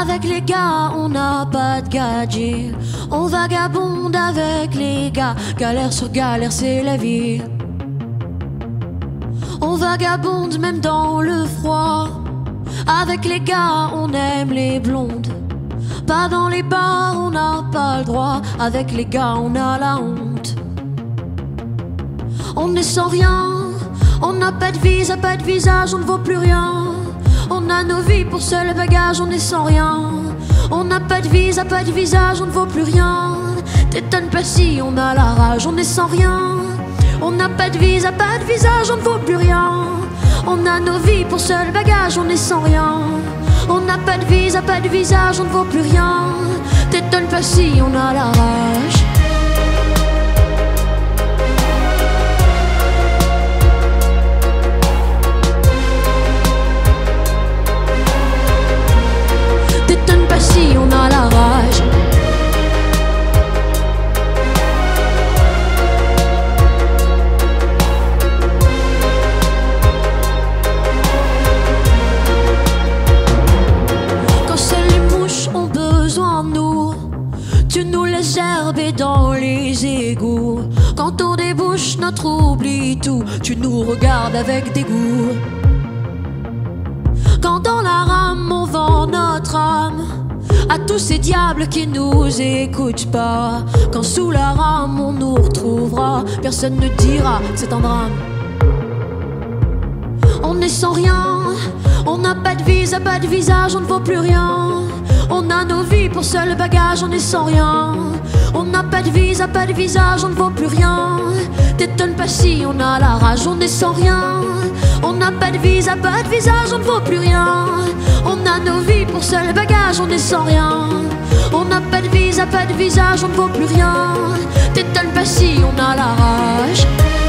Avec les gars, on n'a pas de gadget. On vagabonde avec les gars. Galère sur galère, c'est la vie. On vagabonde même dans le froid. Avec les gars, on aime les blondes. Pas dans les bars, on n'a pas le droit. Avec les gars, on a la honte. On est sans rien. On n'a pas de visa, pas de visage, on ne vaut plus rien. On a nos vies pour seul bagage, on est sans rien. On n'a pas de visa, pas de visage, on ne vaut plus rien. T'étonnes pas si on a la rage, on est sans rien. On n'a pas de visa, pas de visage, on ne vaut plus rien. On a nos vies pour seul bagage, on est sans rien. On n'a pas de visa, pas de visage, on ne vaut plus rien. T'étonnes pas si on a la rage. Si on a la rage, quand seules les mouches ont besoin de nous, tu nous laisses gerber dans les égouts. Quand on débouche notre oubli tout, tu nous regardes avec dégoût. Quand dans la rame on vend notre âme à tous ces diables qui nous écoutent pas. Quand sous la rame on nous retrouvera, personne ne dira c'est un drame. On est sans rien. On n'a pas de visa, pas de visage, on ne vaut plus rien. On a nos vies pour seul bagage, on est sans rien. On n'a pas de visa, pas de visage, on ne vaut plus rien. T'étonnes pas si on a la rage, on est sans rien. On n'a pas de visa, pas de visage, on ne vaut plus rien. On a nos vies pour seul bagage, on est sans rien. On n'a pas de visa, pas de visage, on ne vaut plus rien. T'étonnes pas si on a la rage.